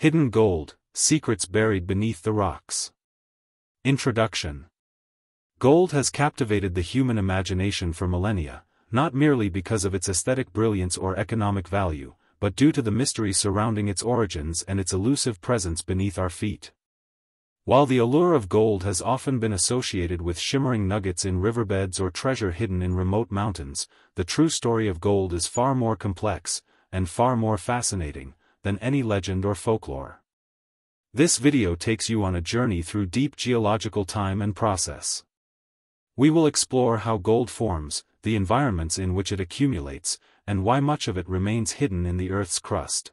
Hidden Gold, Secrets Buried Beneath the Rocks. Introduction. Gold has captivated the human imagination for millennia, not merely because of its aesthetic brilliance or economic value, but due to the mystery surrounding its origins and its elusive presence beneath our feet. While the allure of gold has often been associated with shimmering nuggets in riverbeds or treasure hidden in remote mountains, the true story of gold is far more complex, and far more fascinating, than any legend or folklore. This video takes you on a journey through deep geological time and process. We will explore how gold forms, the environments in which it accumulates, and why much of it remains hidden in the Earth's crust.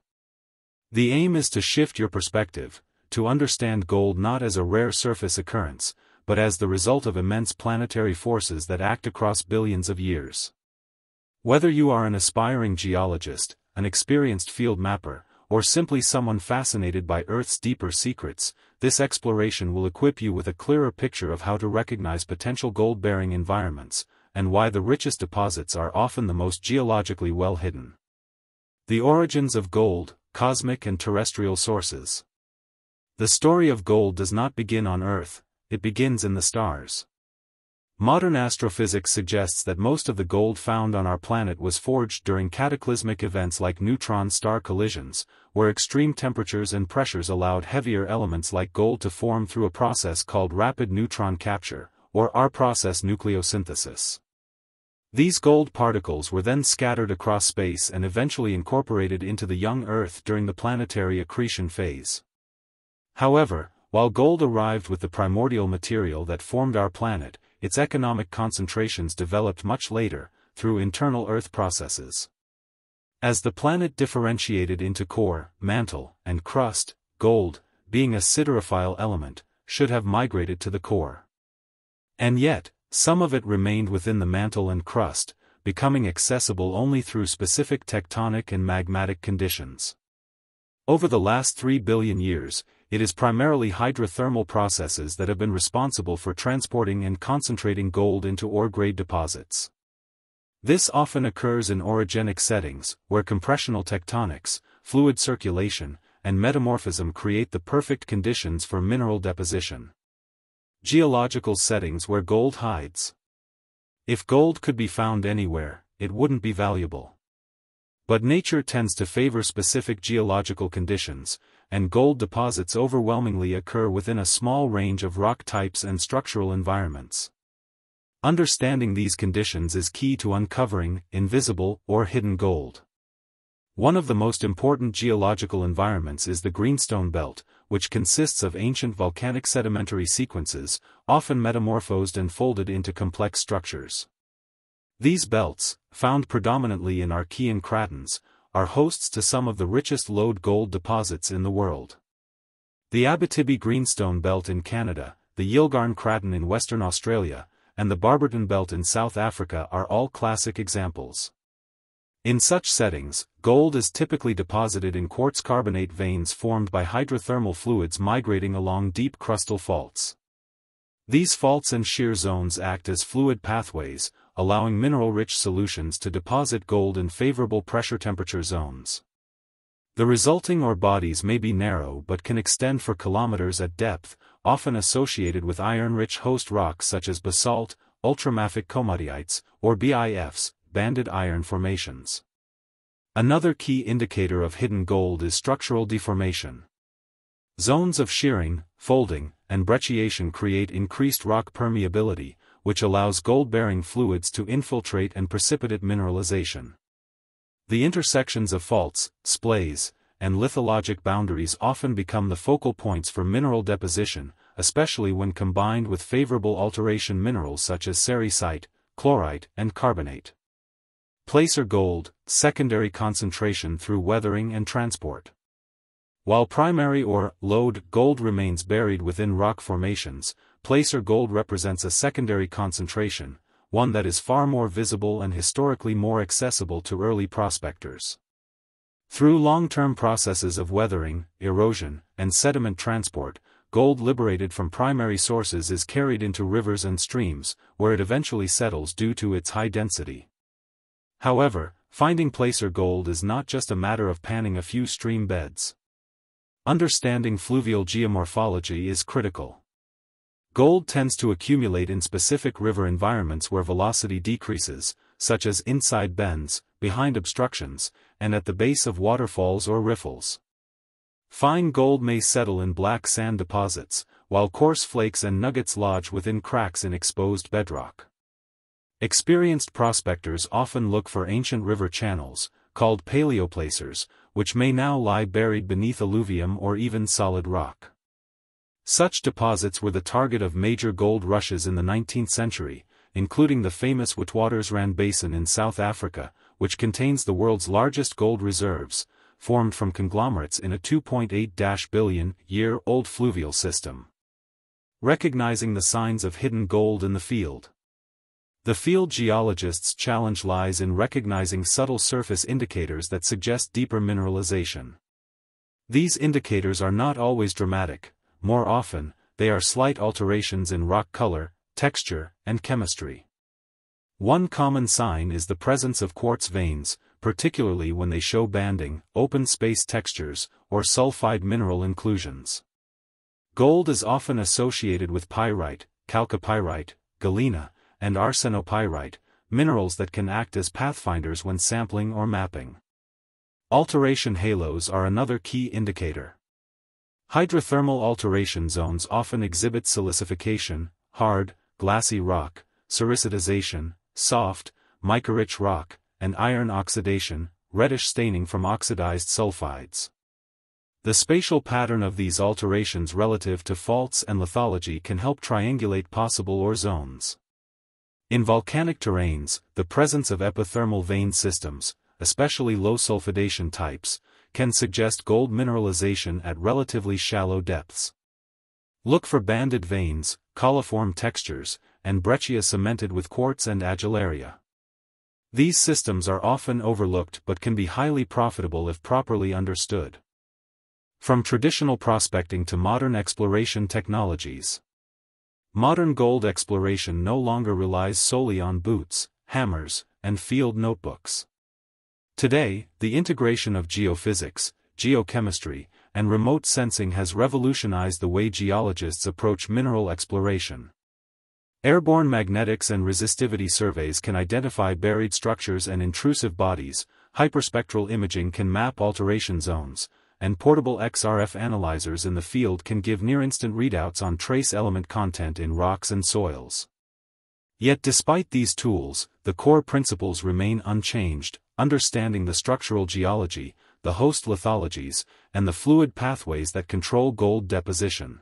The aim is to shift your perspective, to understand gold not as a rare surface occurrence, but as the result of immense planetary forces that act across billions of years. Whether you are an aspiring geologist, an experienced field mapper, or simply someone fascinated by Earth's deeper secrets, this exploration will equip you with a clearer picture of how to recognize potential gold-bearing environments, and why the richest deposits are often the most geologically well hidden. The origins of gold, cosmic and terrestrial sources. The story of gold does not begin on Earth, it begins in the stars. Modern astrophysics suggests that most of the gold found on our planet was forged during cataclysmic events like neutron star collisions, where extreme temperatures and pressures allowed heavier elements like gold to form through a process called rapid neutron capture, or R-process nucleosynthesis. These gold particles were then scattered across space and eventually incorporated into the young Earth during the planetary accretion phase. However, while gold arrived with the primordial material that formed our planet, its economic concentrations developed much later, through internal Earth processes. As the planet differentiated into core, mantle, and crust, gold, being a siderophile element, should have migrated to the core. And yet, some of it remained within the mantle and crust, becoming accessible only through specific tectonic and magmatic conditions. Over the last 3 billion years, it is primarily hydrothermal processes that have been responsible for transporting and concentrating gold into ore-grade deposits. This often occurs in orogenic settings, where compressional tectonics, fluid circulation, and metamorphism create the perfect conditions for mineral deposition. Geological settings where gold hides. If gold could be found anywhere, it wouldn't be valuable. But nature tends to favor specific geological conditions, and gold deposits overwhelmingly occur within a small range of rock types and structural environments. Understanding these conditions is key to uncovering invisible or hidden gold. One of the most important geological environments is the Greenstone Belt, which consists of ancient volcanic sedimentary sequences, often metamorphosed and folded into complex structures. These belts, found predominantly in Archean cratons, are hosts to some of the richest lode gold deposits in the world. The Abitibi Greenstone Belt in Canada, the Yilgarn Craton in Western Australia, and the Barberton Belt in South Africa are all classic examples. In such settings, gold is typically deposited in quartz carbonate veins formed by hydrothermal fluids migrating along deep crustal faults. These faults and shear zones act as fluid pathways, allowing mineral-rich solutions to deposit gold in favorable pressure-temperature zones. The resulting ore bodies may be narrow but can extend for kilometers at depth, often associated with iron-rich host rocks such as basalt, ultramafic komatiites, or BIFs, banded iron formations. Another key indicator of hidden gold is structural deformation. Zones of shearing, folding, and brecciation create increased rock permeability, which allows gold-bearing fluids to infiltrate and precipitate mineralization. The intersections of faults, splays, and lithologic boundaries often become the focal points for mineral deposition, especially when combined with favorable alteration minerals such as sericite, chlorite, and carbonate. Placer gold, secondary concentration through weathering and transport. While primary or lode gold remains buried within rock formations, placer gold represents a secondary concentration, one that is far more visible and historically more accessible to early prospectors. Through long-term processes of weathering, erosion, and sediment transport, gold liberated from primary sources is carried into rivers and streams, where it eventually settles due to its high density. However, finding placer gold is not just a matter of panning a few stream beds. Understanding fluvial geomorphology is critical. Gold tends to accumulate in specific river environments where velocity decreases, such as inside bends, behind obstructions, and at the base of waterfalls or riffles. Fine gold may settle in black sand deposits, while coarse flakes and nuggets lodge within cracks in exposed bedrock. Experienced prospectors often look for ancient river channels, called paleoplacers, which may now lie buried beneath alluvium or even solid rock. Such deposits were the target of major gold rushes in the 19th century, including the famous Witwatersrand Basin in South Africa, which contains the world's largest gold reserves, formed from conglomerates in a 2.8 billion year old fluvial system. Recognizing the signs of hidden gold in the field. The field geologist's challenge lies in recognizing subtle surface indicators that suggest deeper mineralization. These indicators are not always dramatic. More often, they are slight alterations in rock color, texture, and chemistry. One common sign is the presence of quartz veins, particularly when they show banding, open space textures, or sulfide mineral inclusions. Gold is often associated with pyrite, chalcopyrite, galena, and arsenopyrite, minerals that can act as pathfinders when sampling or mapping. Alteration halos are another key indicator. Hydrothermal alteration zones often exhibit silicification, hard, glassy rock, sericitization, soft, mica-rich rock, and iron oxidation, reddish staining from oxidized sulfides. The spatial pattern of these alterations relative to faults and lithology can help triangulate possible ore zones. In volcanic terrains, the presence of epithermal vein systems, especially low sulfidation types, can suggest gold mineralization at relatively shallow depths. Look for banded veins, colloform textures, and breccia cemented with quartz and adularia. These systems are often overlooked but can be highly profitable if properly understood. From traditional prospecting to modern exploration technologies. Modern gold exploration no longer relies solely on boots, hammers, and field notebooks. Today, the integration of geophysics, geochemistry, and remote sensing has revolutionized the way geologists approach mineral exploration. Airborne magnetics and resistivity surveys can identify buried structures and intrusive bodies, hyperspectral imaging can map alteration zones, and portable XRF analyzers in the field can give near-instant readouts on trace element content in rocks and soils. Yet despite these tools, the core principles remain unchanged: understanding the structural geology, the host lithologies, and the fluid pathways that control gold deposition.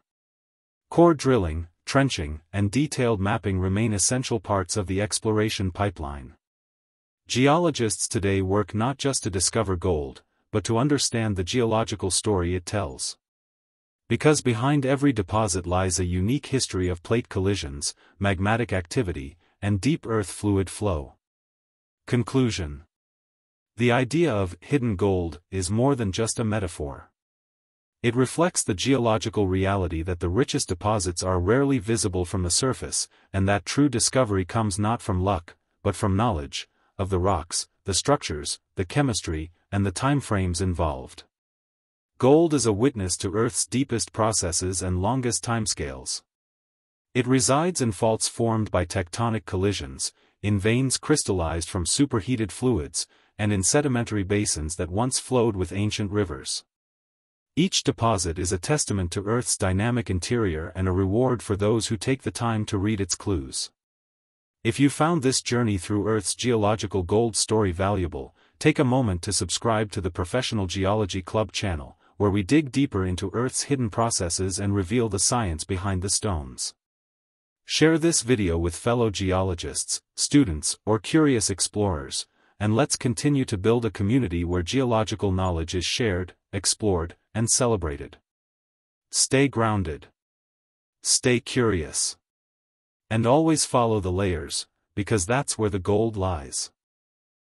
Core drilling, trenching, and detailed mapping remain essential parts of the exploration pipeline. Geologists today work not just to discover gold, but to understand the geological story it tells. Because behind every deposit lies a unique history of plate collisions, magmatic activity, and deep earth fluid flow. Conclusion. The idea of hidden gold is more than just a metaphor. It reflects the geological reality that the richest deposits are rarely visible from the surface, and that true discovery comes not from luck, but from knowledge of the rocks, the structures, the chemistry, and the timeframes involved. Gold is a witness to Earth's deepest processes and longest timescales. It resides in faults formed by tectonic collisions, in veins crystallized from superheated fluids, and in sedimentary basins that once flowed with ancient rivers. Each deposit is a testament to Earth's dynamic interior and a reward for those who take the time to read its clues. If you found this journey through Earth's geological gold story valuable, take a moment to subscribe to the Professional Geology Club channel, where we dig deeper into Earth's hidden processes and reveal the science behind the stones. Share this video with fellow geologists, students, or curious explorers, and let's continue to build a community where geological knowledge is shared, explored, and celebrated. Stay grounded. Stay curious. And always follow the layers, because that's where the gold lies.